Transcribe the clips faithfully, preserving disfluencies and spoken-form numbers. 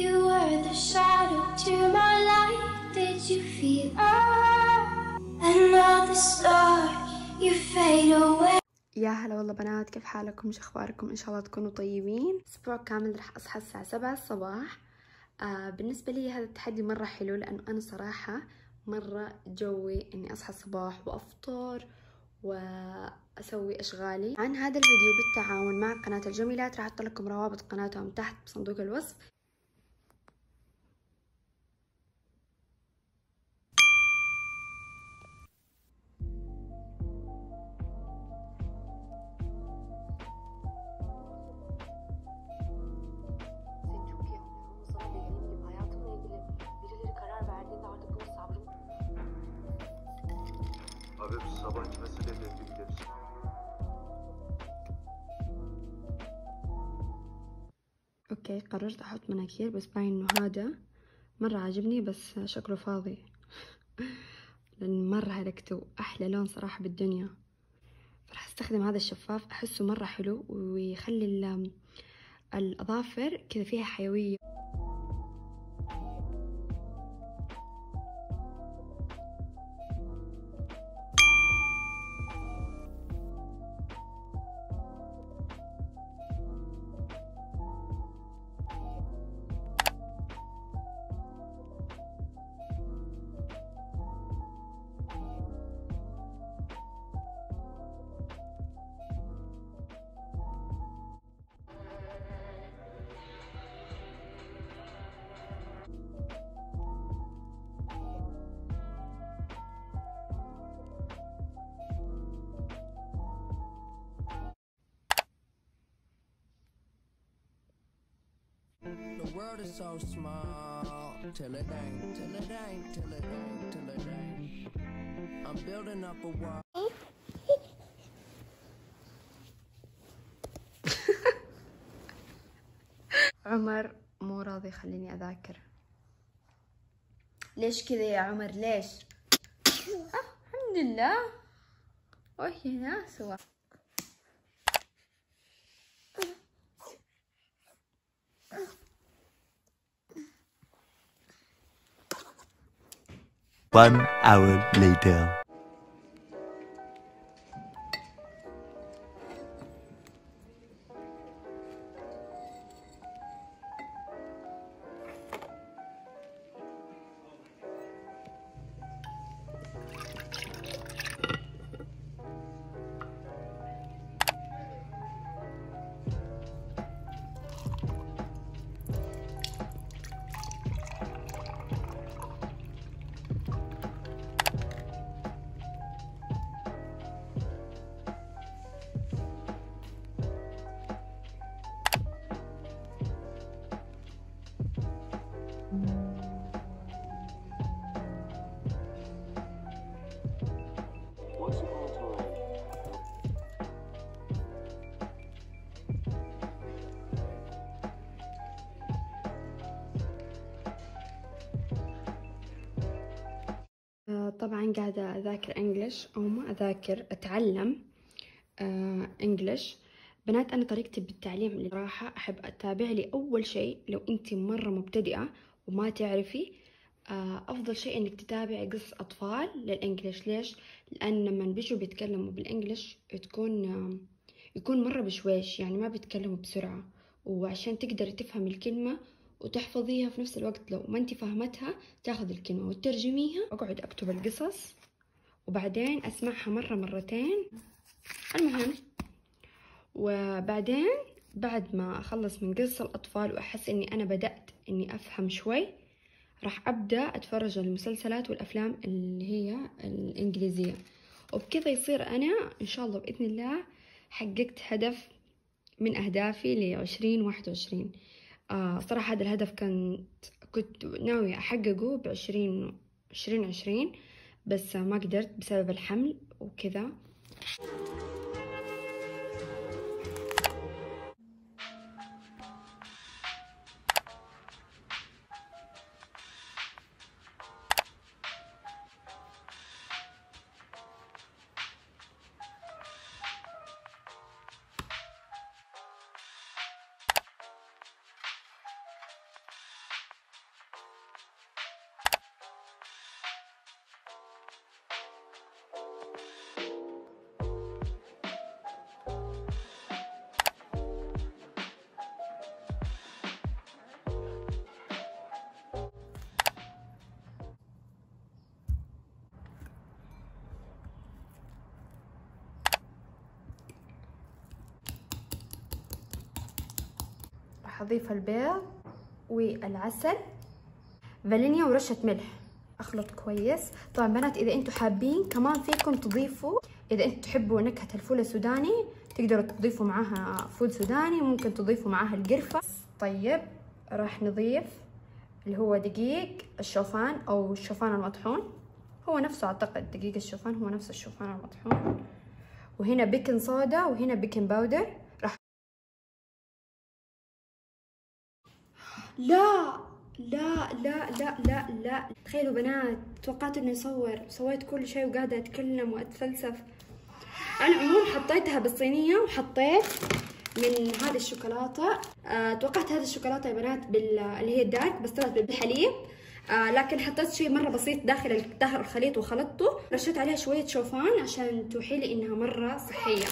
You were the shadow to my light. Did you feel oh, another star you fade away. يا هلا والله بنات، كيف حالكم؟ شو اخباركم؟ ان شاء الله تكونوا طيبين. اسبوع كامل رح اصحى الساعه سبعة الصباح. آه بالنسبه لي هذا التحدي مره حلو، لانه انا صراحه مره جوي اني اصحى الصباح وافطر واسوي اشغالي. عن هذا الفيديو بالتعاون مع قناه الجميلات، راح احط لكم روابط قناتهم تحت بصندوق الوصف. Sabancı meseleleriyle ilgili. اوكي، قررت احط مناكير، بس باين انه هذا مرة عاجبني بس شكله فاضي لان مرة هلكته. احلى لون صراحة بالدنيا، فرح استخدم هذا الشفاف، احسه مرة حلو ويخلي الاظافر كذا فيها حيوية. The world is so small, till it ain't, till it ain't, till it ain't, till it ain't. I'm building up a wall. عمر مو راضي يخليني أذاكر. ليش كذا يا عمر؟ ليش؟ آه الحمد لله. وهي ناس هو. One hour later. طبعا قاعدة أذاكر إنجليش، أو ما أذاكر، أتعلم آه إنجليش. بنات أنا طريقتي بالتعليم اللي راحة أحب أتابع لي. أول شيء لو أنت مرة مبتدئة وما تعرفي، آه أفضل شيء إنك تتابعي قصص أطفال للإنجليش. ليش؟ لأن لما بيجوا بيتكلموا بالإنجليش تكون آه يكون مرة بشويش، يعني ما بيتكلموا بسرعة، وعشان تقدري تفهمي الكلمة وتحفظيها في نفس الوقت. لو ما انت فهمتها تاخذ الكلمة وترجميها. اقعد اكتب القصص وبعدين اسمعها مرة مرتين. المهم، وبعدين بعد ما اخلص من قصص الاطفال واحس اني انا بدأت اني افهم شوي، راح ابدأ اتفرج المسلسلات والافلام اللي هي الانجليزية. وبكذا يصير انا ان شاء الله باذن الله حققت هدف من اهدافي لعشرين واحد وعشرين. آه صراحة هذا الهدف كان كنت ناوية أحققه بعشرين عشرين عشرين، بس ما قدرت بسبب الحمل وكذا. حضيف البيض والعسل فانيليا ورشة ملح، اخلط كويس. طبعا بنات اذا انتم حابين كمان فيكم تضيفوا، اذا انتم تحبوا نكهة الفول السوداني تقدروا تضيفوا معاها فول سوداني، ممكن تضيفوا معاها القرفة. طيب راح نضيف اللي هو دقيق الشوفان او الشوفان المطحون، هو نفسه اعتقد دقيق الشوفان هو نفس الشوفان المطحون. وهنا بيكنج صودا وهنا بيكنج باودر. راح لا لا لا لا لا لا تخيلوا بنات، توقعت اني اصور سويت كل شيء وقاعده اتكلم واتفلسف. انا عموما حطيتها بالصينيه وحطيت من هذه الشوكولاته، أه توقعت هذه الشوكولاته يا بنات بال اللي هي الدارك بس طلعت بالحليب، آه لكن حطيت شيء مره بسيط داخل داخل الخليط وخلطته، رشيت عليها شويه شوفان عشان توحي لي انها مره صحيه.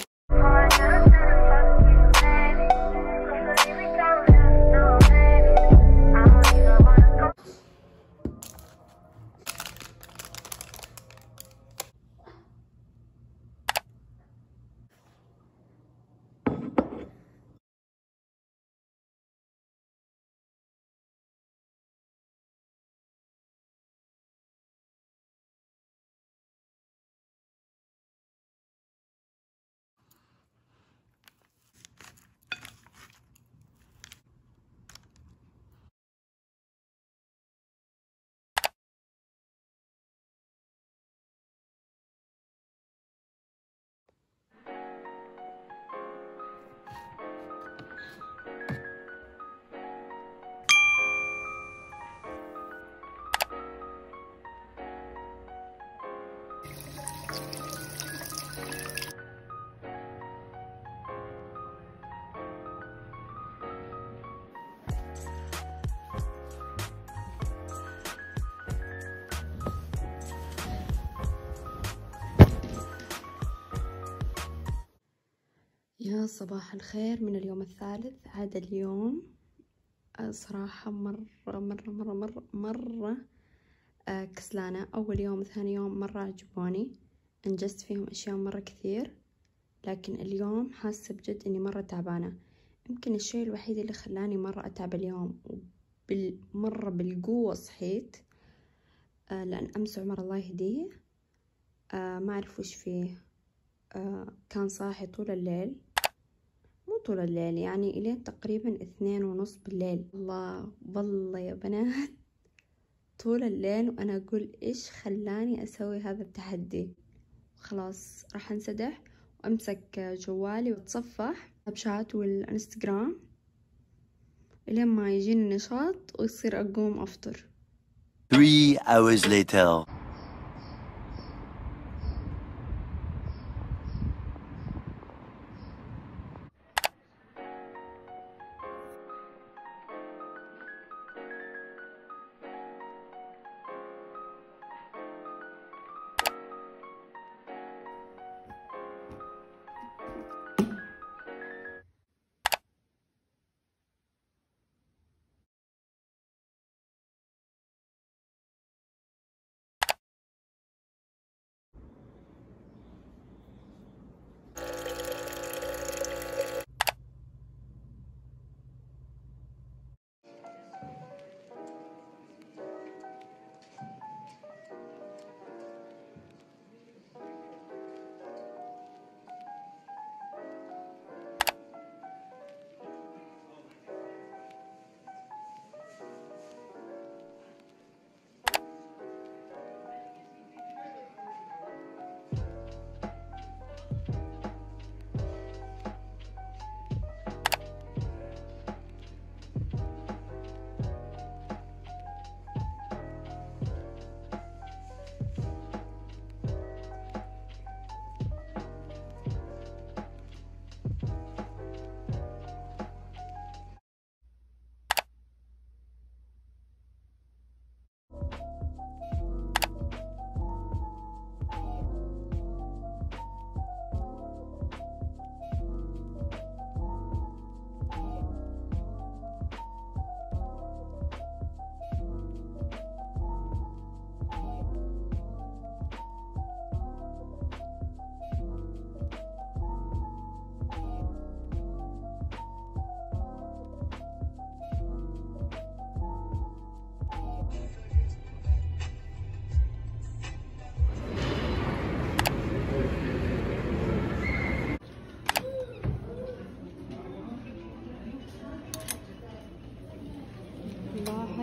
يا صباح الخير من اليوم الثالث. هذا اليوم صراحة مرة مرة مرة مرة, مرة كسلانة. أول يوم ثاني يوم مرة عجبوني، أنجزت فيهم أشياء مرة كثير، لكن اليوم حاسة بجد إني مرة تعبانة. يمكن الشيء الوحيد اللي خلاني مرة أتعب اليوم ومرة بالقوة صحيت، لأن أمس عمر الله يهديه ما أعرف وش فيه، كان صاحي طول الليل، مو طول الليل يعني إلين تقريبا اثنين ونص بالليل. الله والله يا بنات طول الليل، وأنا أقول إيش خلاني أسوي هذا التحدي. خلاص راح أنسدح وأمسك جوالي وأتصفح سناب شات والإنستغرام إلين ما يجيني النشاط ويصير أقوم أفطر. three hours later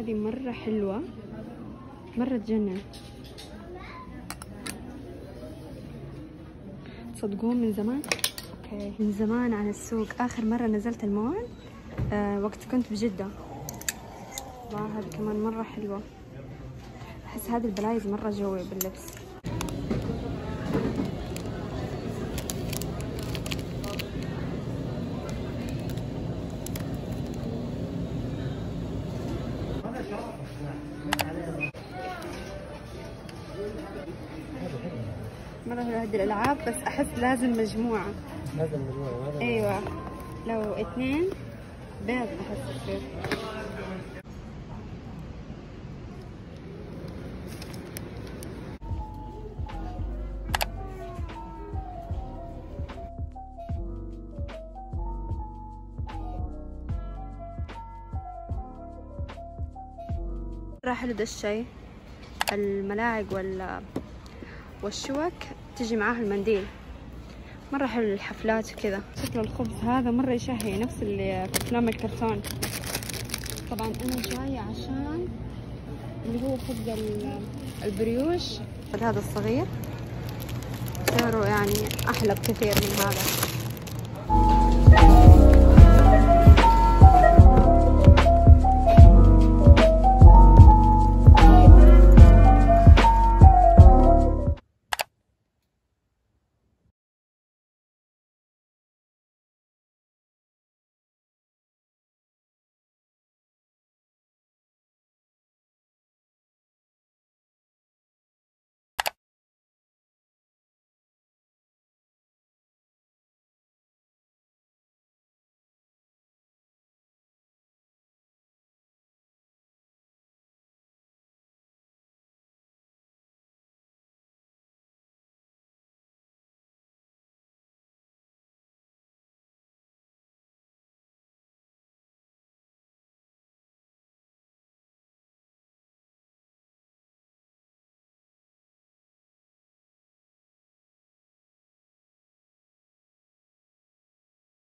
هذه مرة حلوة، مرة تجنن. تصدقون من زمان؟ اوكي من زمان عن السوق. آخر مرة نزلت المول آه وقت كنت بجدة. والله هذه كمان مرة حلوة. أحس هذه البلايز مرة جوي باللبس. مرة هذه الألعاب بس أحس لازم مجموعة. لازم مجموعة. أيوة لو اثنين بيض أحس كثير. مرة حلو ده الشي، الملاعق وال والشوك تجي معاها المنديل، مرة حلو للحفلات وكذا. شكل الخبز هذا مرة يشهي نفس اللي في أفلام الكرتون. طبعا أنا جاية عشان اللي هو خبز البريوش، هذا الصغير سعره يعني أحلى بكثير من هذا.